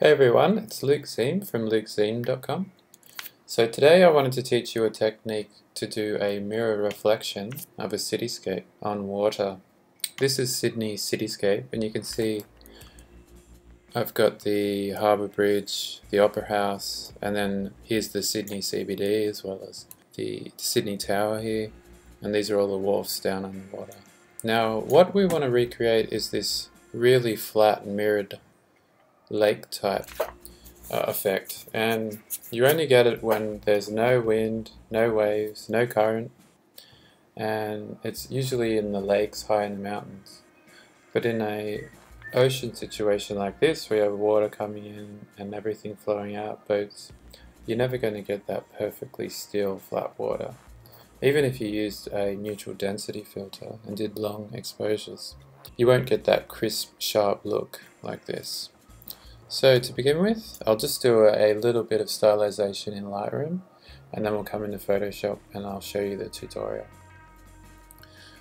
Hey everyone, it's Luke Zeme from LukeZeem.com. So today I wanted to teach you a technique to do a mirror reflection of a cityscape on water. This is Sydney cityscape, and you can see I've got the Harbour Bridge, the Opera House, and then here's the Sydney CBD as well as the Sydney Tower here, and these are all the wharfs down on the water. Now what we want to recreate is this really flat mirrored lake type effect, and you only get it when there's no wind, no waves, no current, and it's usually in the lakes high in the mountains. But in a ocean situation like this, we have water coming in and everything flowing out, boats, you're never going to get that perfectly still flat water, even if you used a neutral density filter and did long exposures. You won't get that crisp, sharp look like this. So to begin with, I'll just do a little bit of stylization in Lightroom, and then we'll come into Photoshop and I'll show you the tutorial.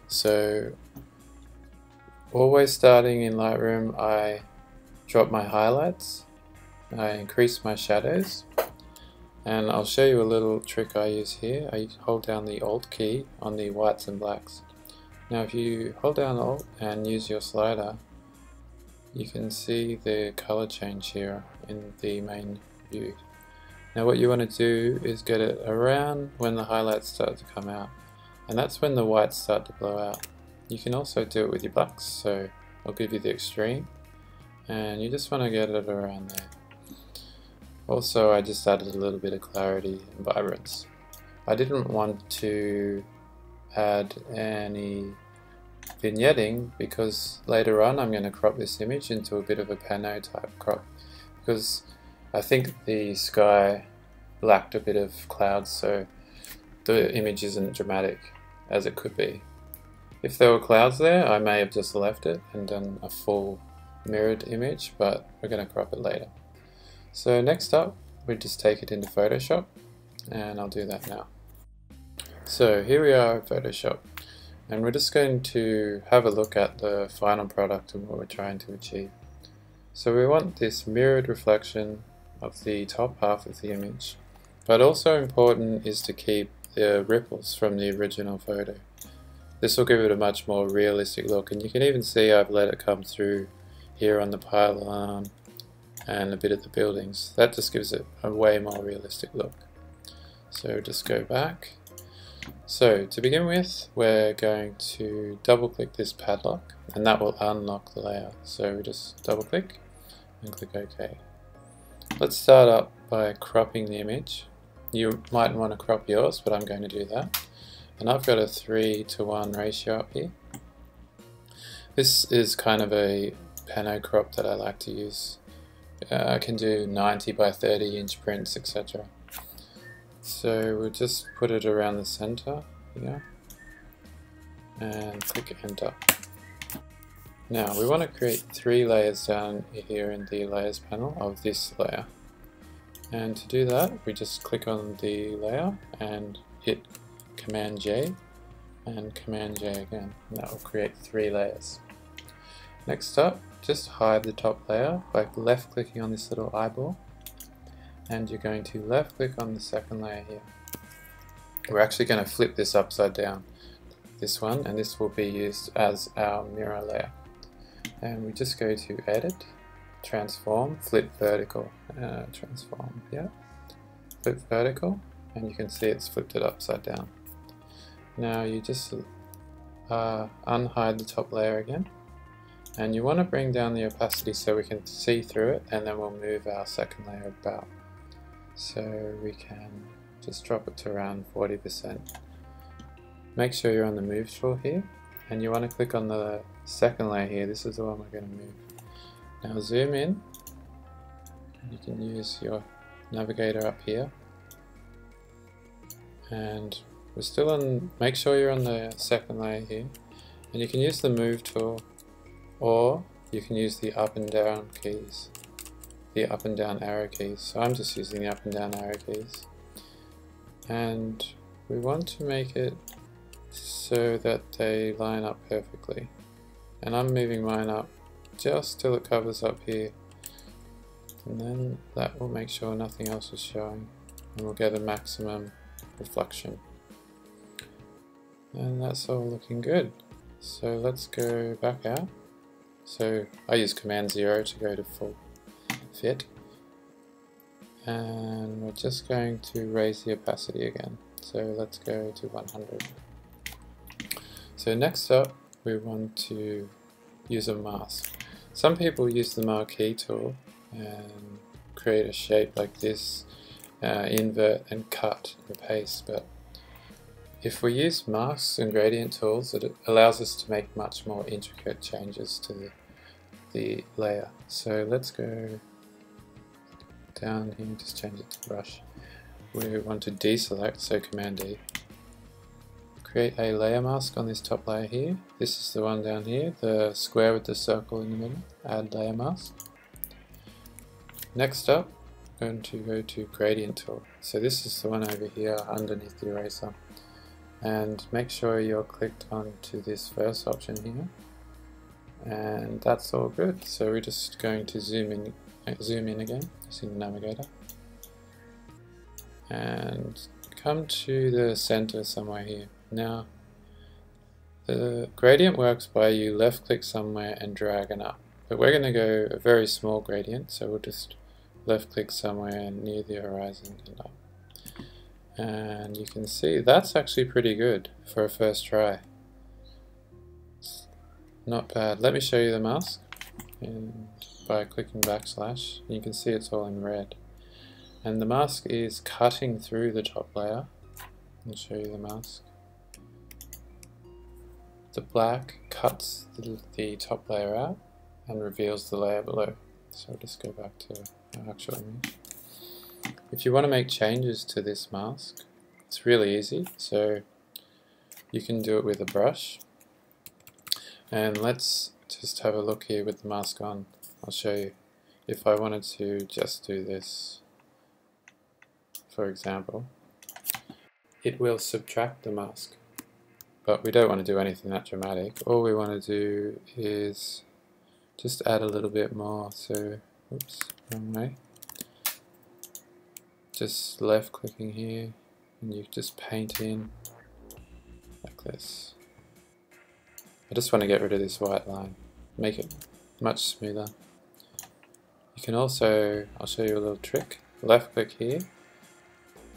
So always starting in Lightroom, I drop my highlights, I increase my shadows, and I'll show you a little trick I use here. I hold down the Alt key on the whites and blacks. Now if you hold down Alt and use your slider, you can see the color change here in the main view. Now what you want to do is get it around when the highlights start to come out, and that's when the whites start to blow out. You can also do it with your blacks, so I'll give you the extreme, and you just want to get it around there. Also, I just added a little bit of clarity and vibrance. I didn't want to add any vignetting because later on I'm going to crop this image into a bit of a pano type crop, because I think the sky lacked a bit of clouds, so the image isn't dramatic as it could be. If there were clouds there, I may have just left it and done a full mirrored image, but we're going to crop it later. So next up, we just take it into Photoshop, and I'll do that now. So here we are in Photoshop, and we're just going to have a look at the final product and what we're trying to achieve. So we want this mirrored reflection of the top half of the image, but also important is to keep the ripples from the original photo. This will give it a much more realistic look, and you can even see I've let it come through here on the pylon and a bit of the buildings. That just gives it a way more realistic look. So just go back. So to begin with, we're going to double click this padlock, and that will unlock the layer. So we just double click and click OK. Let's start up by cropping the image. You might want to crop yours, but I'm going to do that. And I've got a 3:1 ratio up here. This is kind of a pano crop that I like to use. I can do 90 by 30 inch prints, etc. So we'll just put it around the center here and click enter. Now we want to create 3 layers down here in the layers panel of this layer, and to do that we just click on the layer and hit Command J and Command J again, and that will create 3 layers. Next up, just hide the top layer by left clicking on this little eyeball, and you're going to left click on the second layer here. We're actually going to flip this upside down, this one, and this will be used as our mirror layer. And we just go to Edit, Transform, Flip Vertical, Transform, yeah, Flip Vertical, and you can see it's flipped it upside down. Now you just unhide the top layer again, and you want to bring down the opacity so we can see through it, and then we'll move our second layer about. So we can just drop it to around 40%. Make sure you're on the move tool here, and you want to click on the second layer here. This is the one we're going to move. Now zoom in, and you can use your navigator up here. And we're still on, make sure you're on the second layer here, and you can use the move tool, or you can use the up and down keys. The up and down arrow keys. So I'm just using the up and down arrow keys, and we want to make it so that they line up perfectly, and I'm moving mine up just till it covers up here, and then that will make sure nothing else is showing, and we'll get a maximum reflection. And that's all looking good. So let's go back out. So I use Command 0 to go to full fit, and we're just going to raise the opacity again. So let's go to 100. So next up, we want to use a mask. Some people use the marquee tool and create a shape like this, invert and cut and paste, but if we use masks and gradient tools, it allows us to make much more intricate changes to the layer. So let's go down here and just change it to brush. We want to deselect, so Command D. Create a layer mask on this top layer here. This is the one down here, the square with the circle in the middle. Add layer mask. Next up, I'm going to go to gradient tool. So this is the one over here underneath the eraser. And make sure you're clicked onto this first option here, and that's all good. So we're just going to zoom in again using the navigator, and come to the center somewhere here. Now the gradient works by you left click somewhere and dragging up, but we're going to go a very small gradient, so we'll just left click somewhere near the horizon and up. And you can see that's actually pretty good for a first try. It's not bad. Let me show you the mask, and by clicking backslash you can see it's all in red, and the mask is cutting through the top layer. I'll show you the mask. The black cuts the top layer out and reveals the layer below. So I'll just go back to our actual image. If you want to make changes to this mask, it's really easy, so you can do it with a brush. And let's just have a look here with the mask on. I'll show you. If I wanted to just do this, for example, it will subtract the mask. But we don't want to do anything that dramatic. All we want to do is just add a little bit more. So, oops, wrong way. Just left clicking here, and you just paint in like this. I just want to get rid of this white line, make it much smoother. You can also, I'll show you a little trick, left click here,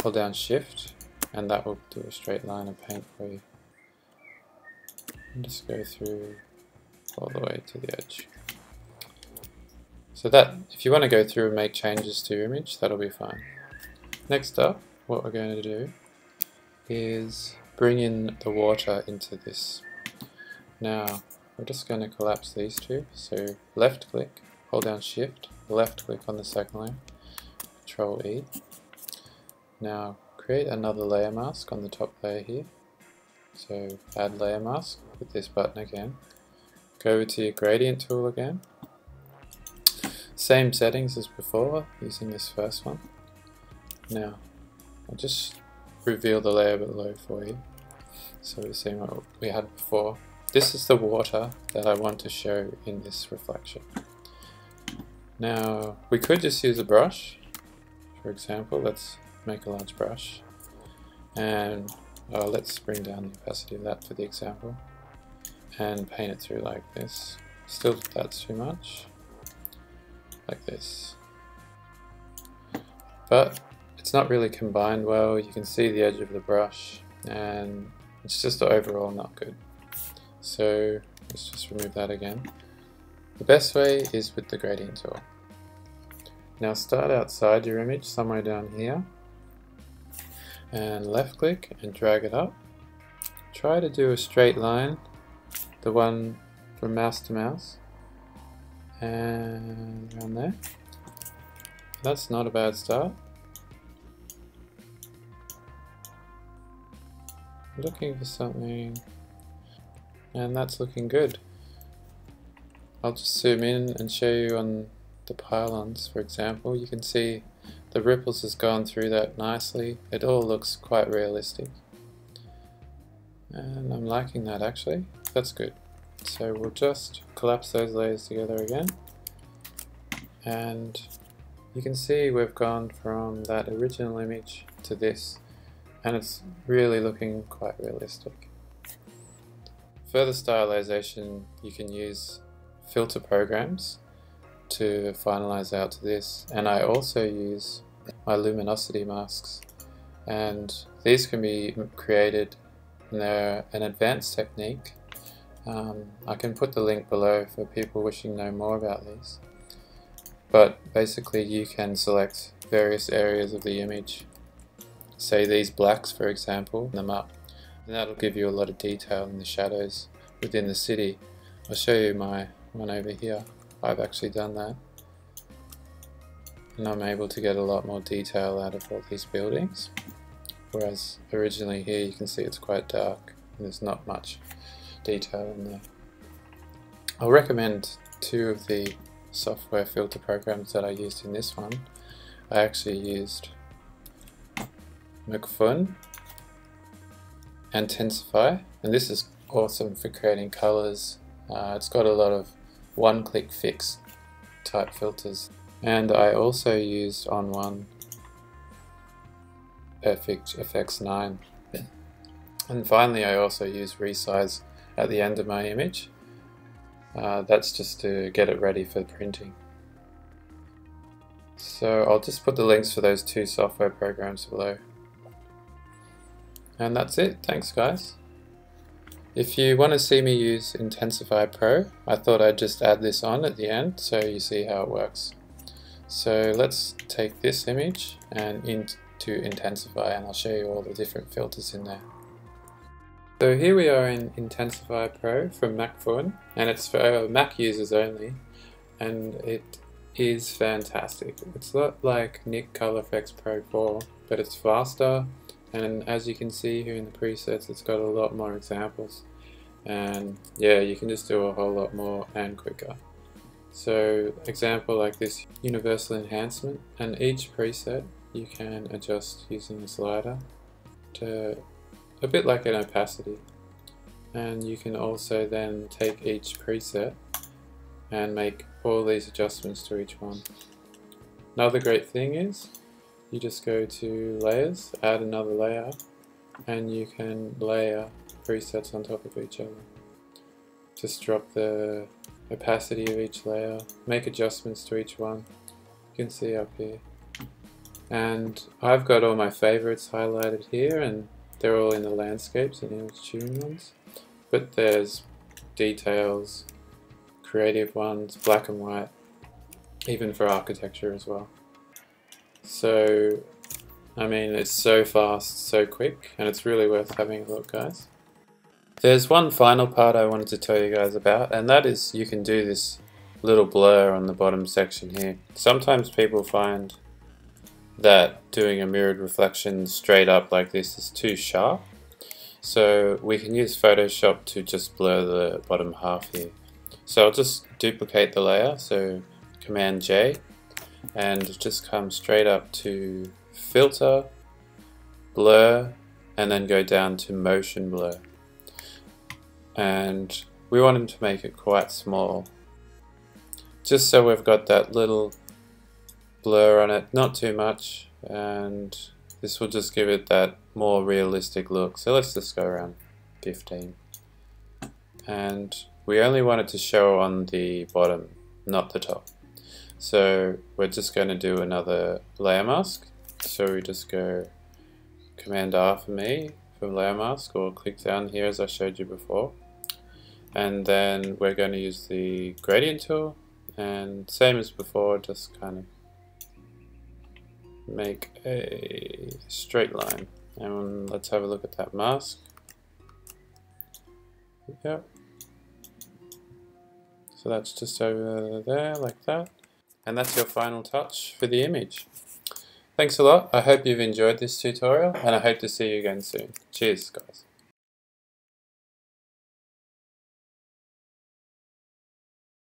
hold down shift, and that will do a straight line of paint for you. And just go through all the way to the edge. So that, if you want to go through and make changes to your image, that'll be fine. Next up, what we're going to do is bring in the water into this. Now, we're just going to collapse these two. So left click, hold down shift, left click on the second layer, Control E. Now create another layer mask on the top layer here. So add layer mask with this button again. Go over to your gradient tool again. Same settings as before, using this first one. Now, I'll just reveal the layer below for you, so we're seeing what we had before. This is the water that I want to show in this reflection. Now, we could just use a brush, for example. Let's make a large brush, and let's bring down the opacity of that for the example, and paint it through like this. Still, that's too much, like this. But it's not really combined well, you can see the edge of the brush, and it's just overall not good. So let's just remove that again. The best way is with the gradient tool. Now start outside your image, somewhere down here, and left click and drag it up. Try to do a straight line, the one from mouse to mouse, and around there. That's not a bad start. Looking for something, and that's looking good. I'll just zoom in and show you on the pylons, for example. You can see the ripples has gone through that nicely. It all looks quite realistic, and I'm liking that actually. That's good. So we'll just collapse those layers together again, and you can see we've gone from that original image to this, and it's really looking quite realistic. Further stylization, you can use filter programs to finalize out to this, and I also use my luminosity masks, and these can be created, and they're an advanced technique. I can put the link below for people wishing to know more about these, but basically you can select various areas of the image, say these blacks for example, them up, and that'll give you a lot of detail in the shadows within the city. I'll show you my one over here. I've actually done that, and I'm able to get a lot more detail out of all these buildings, whereas originally here you can see it's quite dark and there's not much detail in there. I'll recommend two of the software filter programs that I used in this one. I actually used Macphun and Intensify, and this is awesome for creating colors. It's got a lot of one-click fix type filters, and I also used ON1 Perfect Effects 9, and finally I also used Resize at the end of my image. That's just to get it ready for printing. So I'll just put the links for those two software programs below. And that's it. Thanks guys. If you want to see me use Intensify Pro, I thought I'd just add this on at the end so you see how it works. So let's take this image and into Intensify, and I'll show you all the different filters in there. So here we are in Intensify Pro from Macphun, and it's for Mac users only, and it is fantastic. It's not like Nik Color FX Pro 4, but it's faster, and as you can see here in the presets, it's got a lot more examples, and yeah, you can just do a whole lot more and quicker. So example like this universal enhancement, and each preset you can adjust using the slider to a bit like an opacity, and you can also then take each preset and make all these adjustments to each one. Another great thing is you just go to layers, add another layer, and you can layer presets on top of each other. Just drop the opacity of each layer, make adjustments to each one. You can see up here, and I've got all my favorites highlighted here, and they're all in the landscapes and image tuning ones, but there's details, creative ones, black and white, even for architecture as well. So, I mean, it's so fast, so quick, and it's really worth having a look, guys. There's one final part I wanted to tell you guys about, and that is you can do this little blur on the bottom section here. Sometimes people find that doing a mirrored reflection straight up like this is too sharp, so we can use Photoshop to just blur the bottom half here. So I'll just duplicate the layer, so Command J, and just come straight up to Filter, Blur, and then go down to Motion Blur, and we want them to make it quite small just so we've got that little blur on it, not too much, and this will just give it that more realistic look. So let's just go around 15, and we only want it to show on the bottom, not the top, so we're just going to do another layer mask. So we just go Command R for me for layer mask, or click down here as I showed you before, and then we're going to use the gradient tool, and same as before, just kind of make a straight line, and let's have a look at that mask. Yep. So that's just over there like that, and that's your final touch for the image. Thanks a lot. I hope you've enjoyed this tutorial, and I hope to see you again soon. Cheers guys.